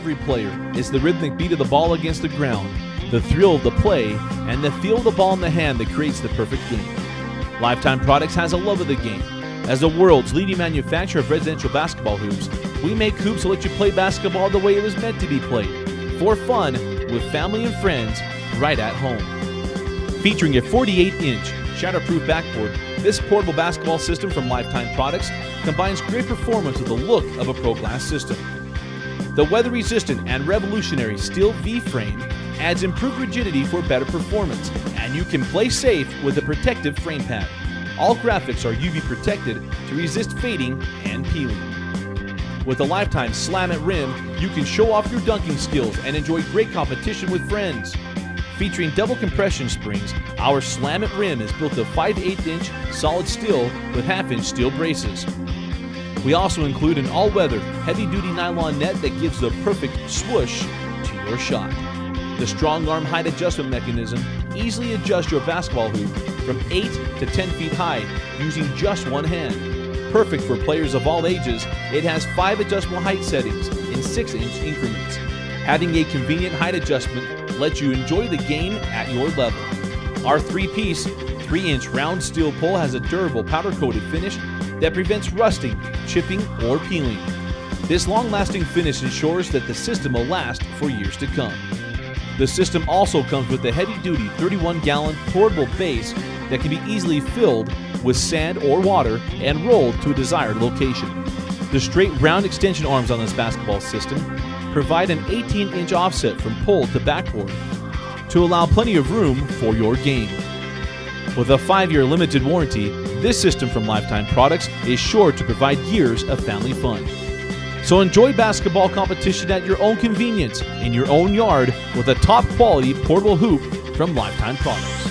every player is the rhythmic beat of the ball against the ground, the thrill of the play, and the feel of the ball in the hand that creates the perfect game. Lifetime Products has a love of the game. As the world's leading manufacturer of residential basketball hoops, we make hoops to let you play basketball the way it was meant to be played, for fun, with family and friends, right at home. Featuring a 48-inch shatterproof backboard, this portable basketball system from Lifetime Products combines great performance with the look of a Pro Glass system. The weather-resistant and revolutionary steel V-Frame adds improved rigidity for better performance, and you can play safe with a protective frame pad. All graphics are UV protected to resist fading and peeling. With the Lifetime Slam-It Rim, you can show off your dunking skills and enjoy great competition with friends. Featuring double compression springs, our Slam-It Rim is built of 5/8-inch solid steel with 1/2-inch steel braces. We also include an all-weather, heavy-duty nylon net that gives the perfect swoosh to your shot. The strong arm height adjustment mechanism easily adjusts your basketball hoop from 8 to 10 feet high using just one hand. Perfect for players of all ages, it has 5 adjustable height settings in 6-inch increments. Having a convenient height adjustment lets you enjoy the game at your level. Our 3-piece, 3-inch round steel pole has a durable powder-coated finish that prevents rusting, chipping, or peeling. This long-lasting finish ensures that the system will last for years to come. The system also comes with a heavy-duty 31-gallon portable base that can be easily filled with sand or water and rolled to a desired location. The straight round extension arms on this basketball system provide an 18-inch offset from pole to backboard to allow plenty of room for your game. With a 5-year limited warranty, this system from Lifetime Products is sure to provide years of family fun. So enjoy basketball competition at your own convenience in your own yard with a top-quality portable hoop from Lifetime Products.